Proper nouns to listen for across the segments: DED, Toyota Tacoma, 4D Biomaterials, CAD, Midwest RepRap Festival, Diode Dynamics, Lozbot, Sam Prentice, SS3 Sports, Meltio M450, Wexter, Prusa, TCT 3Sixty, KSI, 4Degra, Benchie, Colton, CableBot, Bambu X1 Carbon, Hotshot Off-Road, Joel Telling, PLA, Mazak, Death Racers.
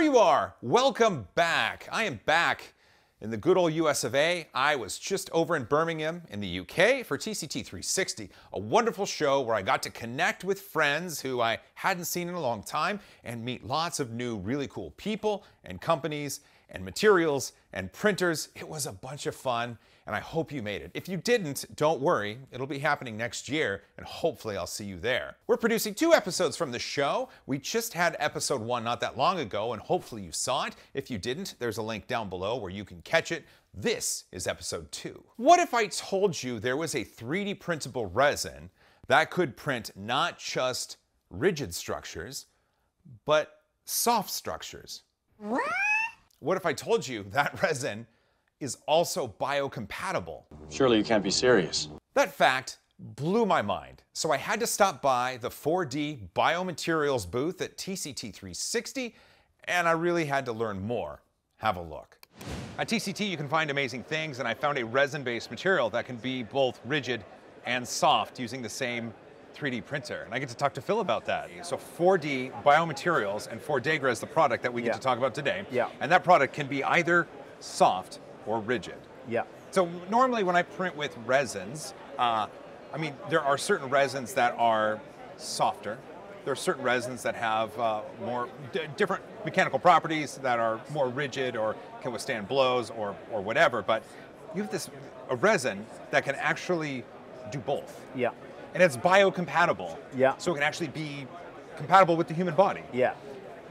There you are. Welcome back. I am back in the good old US of A. I was just over in Birmingham in the UK for TCT 3Sixty, a wonderful show where I got to connect with friends who I hadn't seen in a long time and meet lots of new really cool people and companies and materials and printers. It was a bunch of fun, and I hope you made it. If you didn't, don't worry. It'll be happening next year, and hopefully I'll see you there. We're producing 2 episodes from the show. We just had episode 1 not that long ago, and hopefully you saw it. If you didn't, there's a link down below where you can catch it. This is episode 2. What if I told you there was a 3D printable resin that could print not just rigid structures, but soft structures? What if I told you that resin is also biocompatible? Surely you can't be serious. That fact blew my mind. So I had to stop by the 4D Biomaterials booth at TCT 3Sixty, and I really had to learn more. Have a look. At TCT, you can find amazing things, and I found a resin-based material that can be both rigid and soft using the same 3D printer, and I get to talk to Phil about that. So 4D Biomaterials and 4Degra is the product that we get to talk about today. Yeah. And that product can be either soft or rigid. Yeah. So normally when I print with resins, I mean, there are certain resins that are softer. There are certain resins that have more different mechanical properties that are more rigid or can withstand blows or whatever, but you have this a resin that can actually do both. Yeah. And it's biocompatible. Yeah. So it can actually be compatible with the human body. Yeah.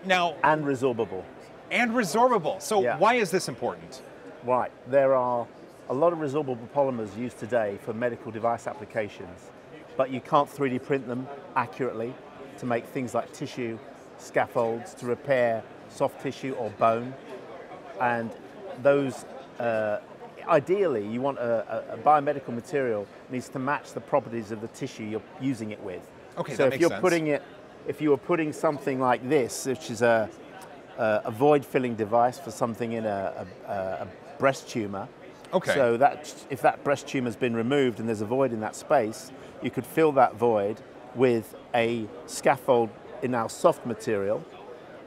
Now. And resorbable. And resorbable. So why is this important? Right. There are a lot of resorbable polymers used today for medical device applications, but you can't 3D print them accurately to make things like tissue, scaffolds, to repair soft tissue or bone. And those, ideally, you want a biomedical material needs to match the properties of the tissue you're using it with. Okay, so that if you're sense. Putting it, if you were putting something like this, which is a void-filling device for something in a breast tumor. Okay. So that if that breast tumor has been removed and there's a void in that space, you could fill that void with a scaffold in our soft material,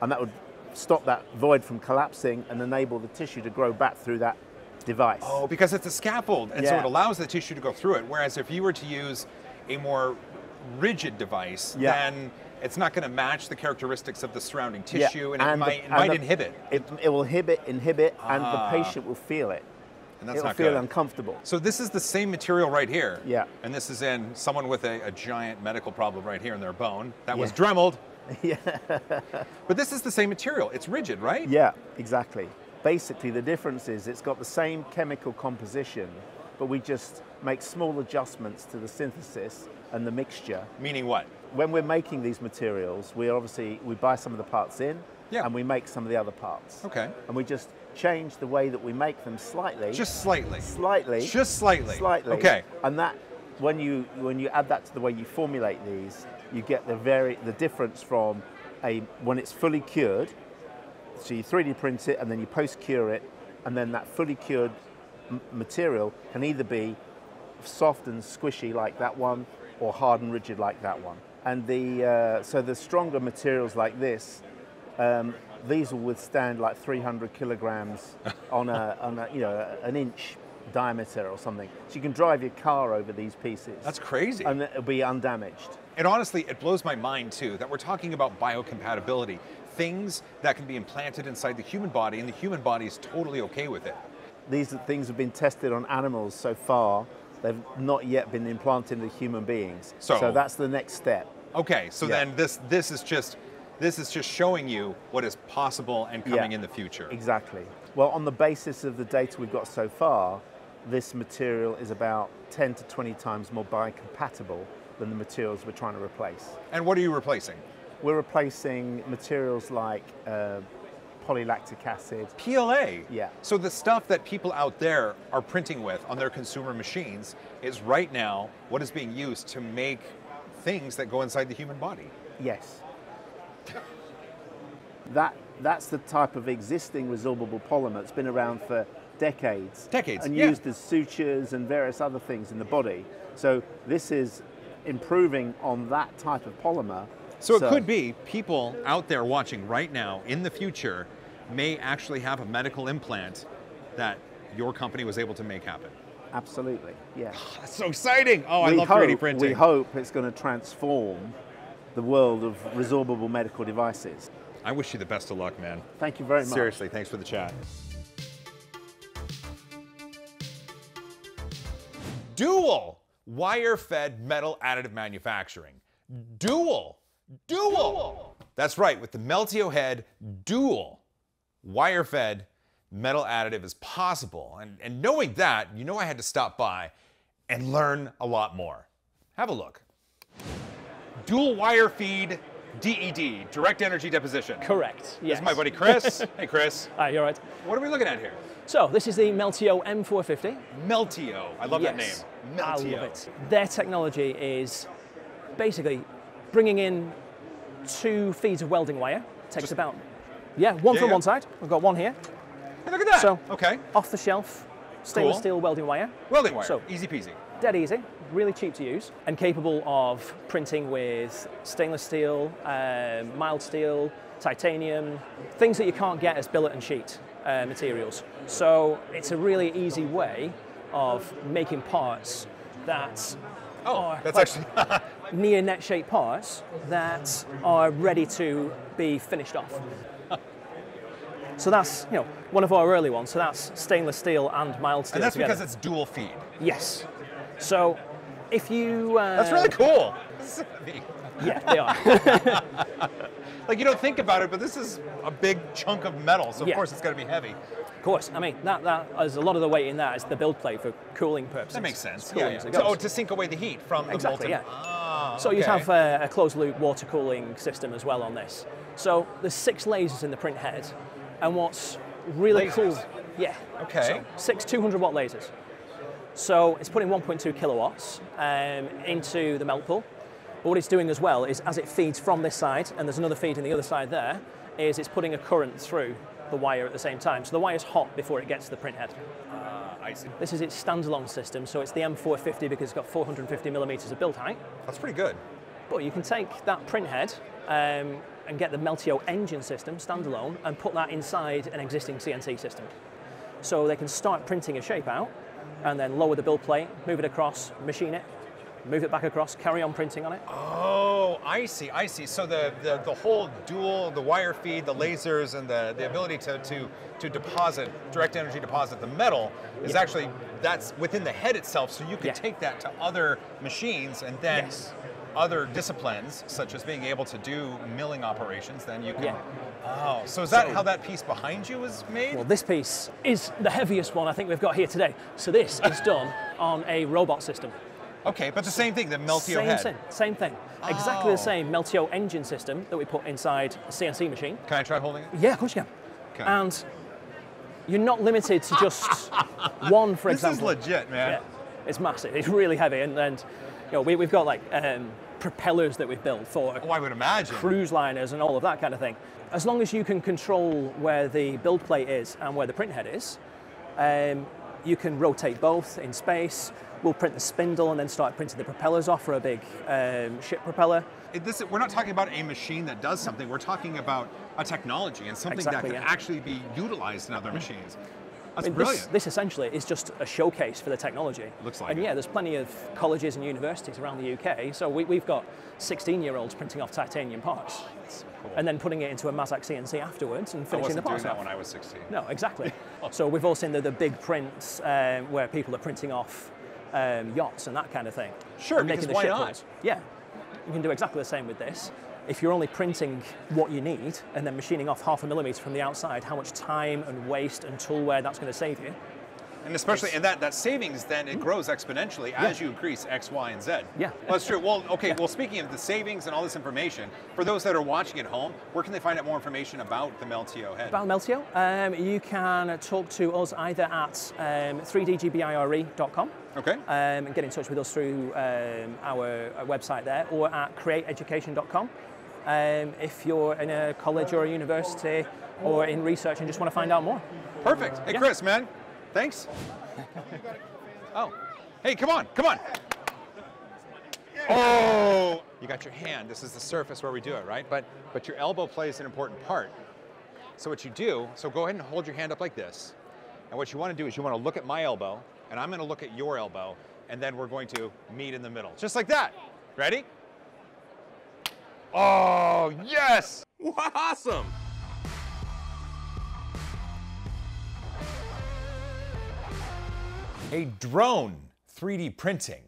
and that would stop that void from collapsing and enable the tissue to grow back through that device. Oh, because it's a scaffold, and so it allows the tissue to go through it, whereas if you were to use a more rigid device, then it's not going to match the characteristics of the surrounding tissue, and it might inhibit. It will inhibit, and the patient will feel it. And that's not good. It'll feel uncomfortable. So this is the same material right here, and this is in someone with a giant medical problem right here in their bone. That was dremeled. Yeah. But this is the same material. It's rigid, right? Yeah, exactly. Basically, the difference is it's got the same chemical composition, but we just make small adjustments to the synthesis and the mixture. Meaning what? When we're making these materials, we buy some of the parts in, and we make some of the other parts. Okay. And we just change the way that we make them slightly. Just slightly. Slightly. Just slightly. Slightly. Okay. And that, when you add that to the way you formulate these, you get the difference from when it's fully cured. So you 3D print it, and then you post-cure it, and then that fully cured material can either be soft and squishy like that one, or hard and rigid like that one. And so the stronger materials like this, these will withstand like 300 kilograms on an inch diameter or something. So you can drive your car over these pieces. That's crazy. And it'll be undamaged. And honestly, it blows my mind too that we're talking about biocompatibility. Things that can be implanted inside the human body, and the human body is totally okay with it. These things have been tested on animals so far. They've not yet been implanted into human beings. So that's the next step. Okay, so then this is just showing you what is possible and coming in the future. Exactly. Well, on the basis of the data we've got so far, this material is about 10 to 20 times more biocompatible than the materials we're trying to replace. And what are you replacing? We're replacing materials like polylactic acid. PLA? Yeah. So the stuff that people out there are printing with on their consumer machines is right now what is being used to make things that go inside the human body. Yes. That's the type of existing resorbable polymer that's been around for decades. Decades, and used as sutures and various other things in the body. So this is improving on that type of polymer So it could be people out there watching right now in the future may actually have a medical implant that your company was able to make happen. Absolutely, yeah. Oh, that's so exciting. Oh, I love 3D printing. We hope it's going to transform the world of resorbable medical devices. I wish you the best of luck, man. Thank you very much. Seriously, thanks for the chat. Dual wire-fed metal additive manufacturing. Dual. That's right, with the Meltio head, dual wire-fed metal additive is possible. And knowing that, you know I had to stop by and learn a lot more. Have a look. Dual wire feed DED, direct energy deposition. Correct, yes. This is my buddy Chris. Hey, Chris. Hi, you all right? What are we looking at here? So, this is the Meltio M450. Meltio, I love that name. Meltio. I love it. Their technology is basically bringing in 2 feeds of welding wire. Takes about, one from one side. We've got one here. Hey, look at that. So, off the shelf, stainless steel welding wire. Welding wire, so, easy peasy. Dead easy, really cheap to use, and capable of printing with stainless steel, mild steel, titanium, things that you can't get as billet and sheet materials. So it's a really easy way of making parts that are near net shape parts that are ready to be finished off. So that's, you know, one of our early ones. So that's stainless steel and mild steel. And that's together. Because it's dual feed. Yes. So if you... that's really cool. Yeah, they are. Like, you don't think about it, but this is a big chunk of metal, so of course it's going to be heavy. Of course. I mean, that is a lot of the weight in that is the build plate for cooling purposes. That makes sense. Yeah, yeah. So, to sink away the heat from the molten. Yeah. Ah, so you'd have a closed-loop water cooling system as well on this. So there's 6 lasers in the print head, and what's really cool... Yeah. Okay. So 6 200-watt lasers. So it's putting 1.2 kilowatts into the melt pool. But what it's doing as well is, as it feeds from this side, and there's another feed in the other side there, is it's putting a current through the wire at the same time. So the wire's hot before it gets to the printhead. I see. This is its standalone system, so it's the M450 because it's got 450 millimeters of build height. That's pretty good. But you can take that printhead and get the Meltio engine system standalone and put that inside an existing CNC system. So they can start printing a shape out, and then lower the build plate, move it across, machine it, move it back across, carry on printing on it. Oh, I see, I see. So the whole dual, the wire feed, the lasers, and the ability to deposit, direct energy deposit the metal is actually, that's within the head itself, so you can take that to other machines and then other disciplines, such as being able to do milling operations, then you can... Yeah. Oh, so is that how that piece behind you is made? Well, this piece is the heaviest one I think we've got here today. So this is done on a robot system. Okay, but the same thing, the Meltio head. Same thing. Oh. Exactly the same Meltio engine system that we put inside a CNC machine. Can I try holding it? Yeah, of course you can. Okay. And you're not limited to just one, for example. This is legit, man. Yeah, it's massive. It's really heavy, and you know, we've got like propellers that we've built for I would imagine. Cruise liners and all of that kind of thing. As long as you can control where the build plate is and where the print head is, you can rotate both in space. We'll print the spindle and then start printing the propellers off for a big ship propeller. We're not talking about a machine that does something. We're talking about a technology and something that can actually be utilized in other machines. That's brilliant. This essentially is just a showcase for the technology. Looks like it. Yeah, there's plenty of colleges and universities around the UK. So we've got 16-year-olds printing off titanium parts. Oh, that's so cool. And then putting it into a Mazak CNC afterwards and finishing the parts off. I wasn't doing that when I was 16. No, exactly. So we've all seen the big prints where people are printing off yachts and that kind of thing. Sure, because why not? Yeah, you can do exactly the same with this. If you're only printing what you need and then machining off 0.5 mm from the outside, how much time and waste and tool wear that's going to save you. And especially, and that savings then, it grows exponentially as you increase X, Y, and Z. Yeah. Well, that's true. Well, okay, well, speaking of the savings and all this information, for those that are watching at home, where can they find out more information about the Meltio head? About Meltio? You can talk to us either at 3dgbire.com. Okay. And get in touch with us through our website there, or at createeducation.com. If you're in a college or a university or in research and just want to find out more. Perfect. Hey, Chris, man. Thanks. Oh, hey, come on, come on. Oh! You got your hand. This is the surface where we do it, right? But your elbow plays an important part. So what you do, so go ahead and hold your hand up like this. And what you want to do is you want to look at my elbow, and I'm going to look at your elbow, and then we're going to meet in the middle. Just like that. Ready? Oh, yes! Awesome! A drone 3D printing.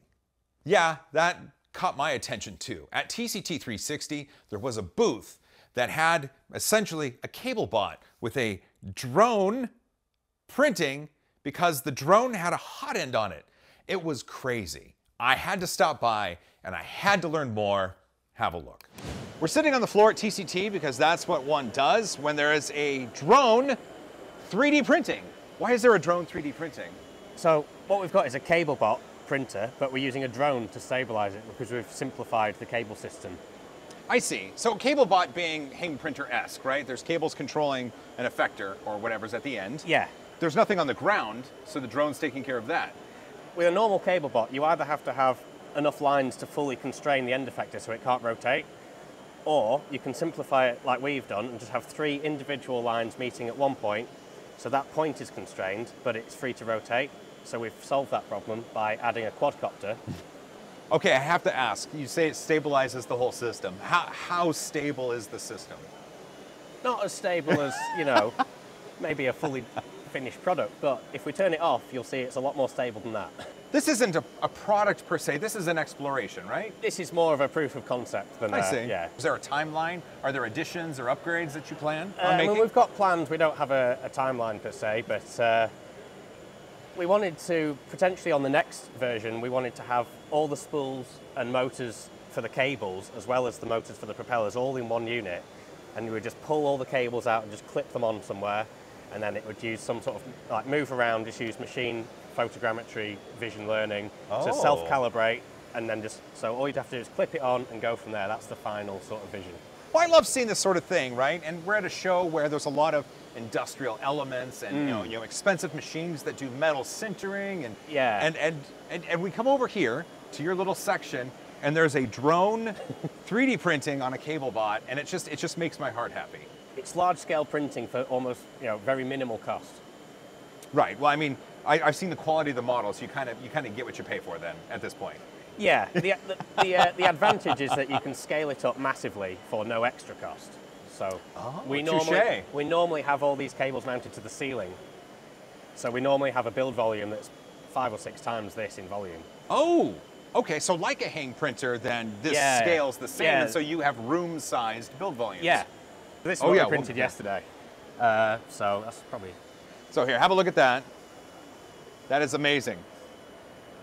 Yeah, that caught my attention too. At TCT 3Sixty, there was a booth that had essentially a CableBot with a drone printing because the drone had a hot end on it. It was crazy. I had to stop by and I had to learn more. Have a look. We're sitting on the floor at TCT because that's what one does when there is a drone 3D printing. Why is there a drone 3D printing? So what we've got is a CableBot printer, but we're using a drone to stabilize it because we've simplified the cable system. I see. So CableBot being Hing printer-esque, right? There's cables controlling an effector or whatever's at the end. Yeah. There's nothing on the ground, so the drone's taking care of that. With a normal CableBot, you either have to have enough lines to fully constrain the end effector so it can't rotate, or you can simplify it like we've done and just have three individual lines meeting at one point, so that point is constrained, but it's free to rotate. So we've solved that problem by adding a quadcopter. Okay, I have to ask, you say it stabilizes the whole system. How stable is the system? Not as stable as, you know, maybe a fully finished product, but if we turn it off, you'll see it's a lot more stable than that. This isn't a product per se, this is an exploration, right? This is more of a proof of concept than I see. Yeah. Is there a timeline? Are there additions or upgrades that you plan on making? Well, we've got plans, we don't have a timeline per se, but we wanted to, potentially on the next version, we wanted to have all the spools and motors for the cables, as well as the motors for the propellers, all in one unit. And we would just pull all the cables out and just clip them on somewhere, and then it would use some sort of, like, move around, just use machine photogrammetry, vision learning to self-calibrate, and then just, so all you'd have to do is clip it on and go from there. That's the final sort of vision. Well, I love seeing this sort of thing, right? And we're at a show where there's a lot of industrial elements and you know, expensive machines that do metal sintering and and we come over here to your little section and there's a drone 3D printing on a CableBot, and it just makes my heart happy. It's large scale printing for almost, you know, very minimal cost. Right. Well, I mean, I've seen the quality of the model, so you kind of get what you pay for then at this point. Yeah. The advantage is that you can scale it up massively for no extra cost. So we normally have all these cables mounted to the ceiling. So we normally have a build volume that's 5 or 6 times this in volume. Oh, okay. So like a Hing printer, then this scales the same, and so you have room-sized build volumes. Yeah. This one we printed yesterday. So that's probably. So here, have a look at that. That is amazing.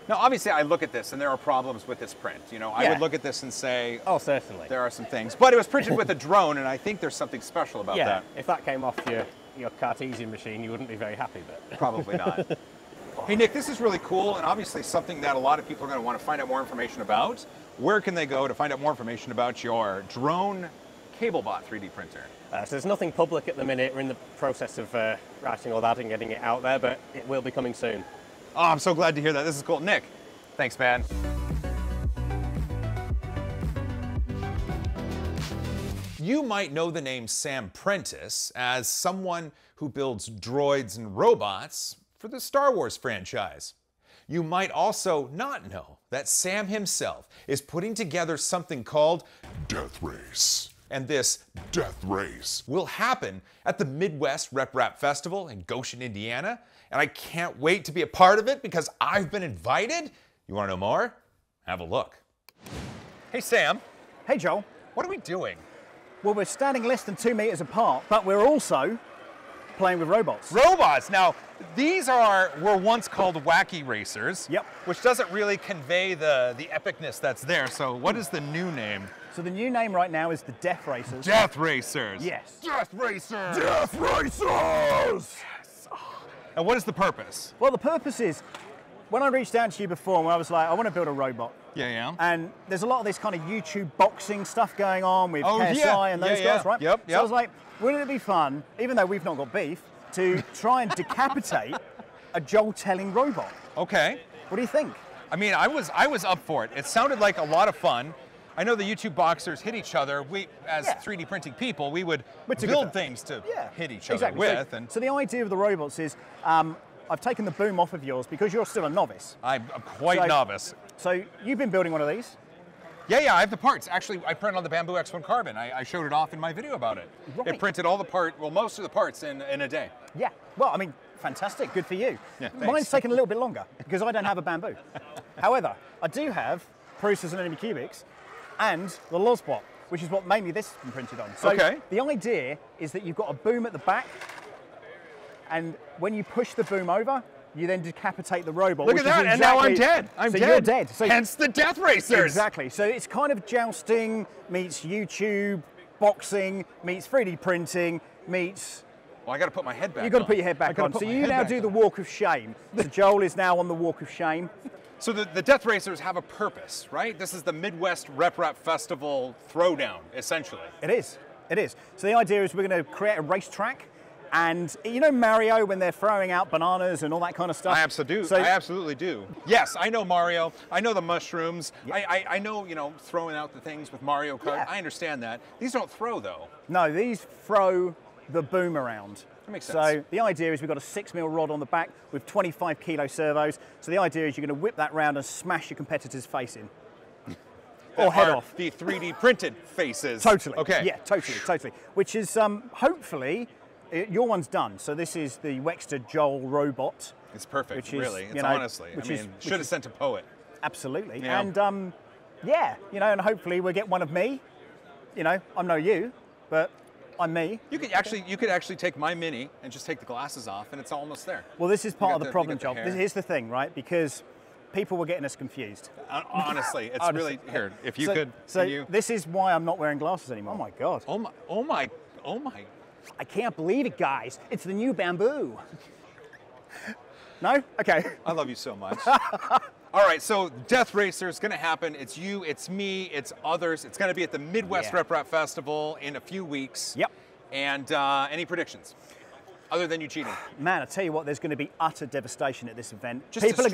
Now, obviously, I look at this, and there are problems with this print. You know, I would look at this and say, "Oh, certainly, there are some things." But it was printed with a drone, and I think there's something special about that. If that came off your Cartesian machine, you wouldn't be very happy, but probably not. Hey, Nick, this is really cool, and obviously something that a lot of people are going to want to find out more information about. Where can they go to find out more information about your drone CableBot 3D printer? So there's nothing public at the minute. We're in the process of writing all that and getting it out there, but it will be coming soon. Oh, I'm so glad to hear that. This is cool. Nick, thanks, man. You might know the name Sam Prentice as someone who builds droids and robots for the Star Wars franchise. You might also not know that Sam himself is putting together something called Death Race. And this Death Race will happen at the Midwest RepRap Festival in Goshen, Indiana. And I can't wait to be a part of it because I've been invited. You want to know more? Have a look. Hey, Sam. Hey, Joel. What are we doing? Well, we're standing less than 2 meters apart, but we're also playing with robots. Robots! Now, these were once called wacky racers, which doesn't really convey the epicness that's there. So what is the new name? So the new name right now is the Death Racers. Death Racers. Yes. Death Racers. Death Racers. Yes. Oh. And what is the purpose? Well, the purpose is, when I reached out to you before, I was like, I want to build a robot. Yeah, yeah. And there's a lot of this kind of YouTube boxing stuff going on with KSI and those guys, right? Yep, yep. So I was like, wouldn't it be fun, even though we've not got beef, to try and decapitate a Joel-telling robot? Okay. What do you think? I mean, I was up for it. It sounded like a lot of fun. I know the YouTube boxers hit each other. We, as 3D printing people, we would build things to hit each other with. So, so the idea of the robots is, I've taken the boom off of yours because you're still a novice. I'm quite novice. So you've been building one of these? Yeah, yeah, I have the parts. Actually, I printed on the Bambu X1 Carbon. I showed it off in my video about it. Right. It printed all the parts, well, most of the parts in a day. Yeah, well, I mean, fantastic, good for you. Yeah, mine's taken a little bit longer because I don't have a Bambu. However, I do have Prusas and Enemy Cubics and the Lozbot, which is what made me this printed on. So the idea is that you've got a boom at the back, and when you push the boom over, you then decapitate the robot. Look at that, and now I'm dead. I'm dead. You're dead. So hence the Death Racers. Exactly. So it's kind of jousting meets YouTube, boxing meets 3D printing meets... Well, I got to put my head back. You've got to put your head back on. So you now do the walk of shame. So Joel is now on the walk of shame. So the Death Racers have a purpose, right? This is the Midwest RepRap Festival throwdown, essentially. It is. It is. So the idea is we're going to create a racetrack. And you know Mario when they're throwing out bananas and all that kind of stuff? I absolutely do. So, I absolutely do. Yes, I know Mario. I know the mushrooms. Yeah. I know, you know, throwing out the things with Mario Kart. Yeah. I understand that. These don't throw, though. No, these throw the boom around. That makes sense. So the idea is we've got a 6mm rod on the back with 25kg servos. So the idea is you're going to whip that round and smash your competitor's face in. Or head off. The 3D printed faces. Totally. Okay. Yeah, totally, totally. Which is hopefully... Your one's done, so this is the Wexter Joel robot. It's perfect, which is, really. It's honestly. I mean, should have sent a poet. Absolutely. Yeah. And yeah, you know, and hopefully we'll get one of me. You know, I'm no you, but I'm me. You could actually take my Mini and just take the glasses off, and it's almost there. Well, this is part of the problem, Joel. Here's the thing, right? Because people were getting us confused. Honestly, it's really here. If you could. So you... this is why I'm not wearing glasses anymore. Oh my God. Oh my. Oh my. Oh my. I can't believe it, guys. It's the new Bambu. No? Okay. I love you so much. All right, so Death Racer is going to happen. It's you, it's me, it's others. It's going to be at the Midwest RepRap Festival in a few weeks. Yep. And any predictions? Other than you cheating. Man, I tell you what, there's going to be utter devastation at this event. Just people are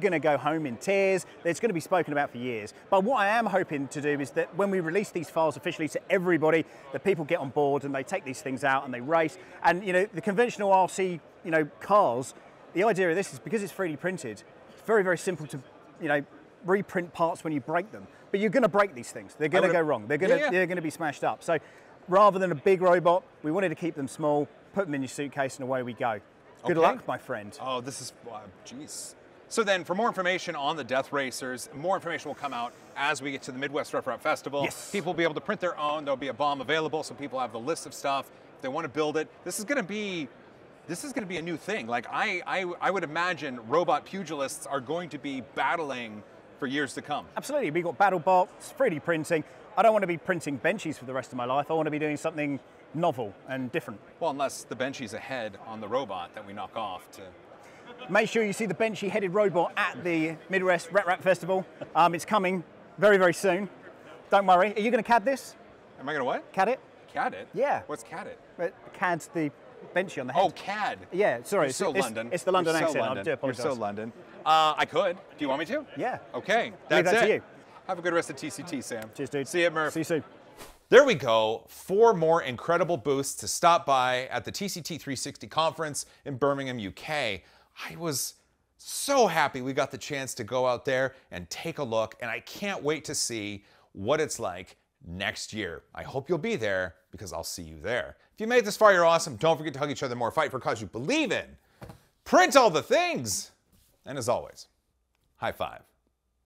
going to go home in tears. It's going to be spoken about for years. But what I am hoping to do is that when we release these files officially to everybody, that people get on board and they take these things out and they race. And you know, the conventional RC, you know, cars. The idea of this is because it's 3D printed. It's very, very simple to, you know, reprint parts when you break them. But you're going to break these things. They're going to go wrong. They're going to they're going to be smashed up. So rather than a big robot, we wanted to keep them small. Put them in your suitcase and away we go. Good luck, my friend. Oh, this is, jeez. So then for more information on the Death Racers, more information will come out as we get to the Midwest RepRap Festival. Yes. People will be able to print their own. There'll be a bomb available, so people have the list of stuff. If they want to build it, this is going to be a new thing. Like I would imagine robot pugilists are going to be battling for years to come. Absolutely, we've got BattleBots, 3D printing. I don't want to be printing Benchies for the rest of my life. I want to be doing something novel and different. Well, unless the Benchie's a head on the robot that we knock off to... Make sure you see the Benchie-headed robot at the Midwest RepRap Festival. It's coming very, very soon. Don't worry. Are you going to CAD this? Am I going to what? CAD it. CAD it? Yeah. What's CAD it? CAD's the Benchie on the head. Oh, CAD. Yeah, sorry. You're so London. It's the London accent. I do apologise. You're so London. I could. Do you want me to? Yeah. Okay. That's it. To you. Have a good rest of TCT, Sam. Cheers, dude. See you, Murph. See you soon. There we go, 4 more incredible booths to stop by at the TCT 3Sixty conference in Birmingham, UK. I was so happy we got the chance to go out there and take a look, and I can't wait to see what it's like next year. I hope you'll be there because I'll see you there. If you made it this far, you're awesome. Don't forget to hug each other more, fight for a cause you believe in, print all the things, and as always, high five.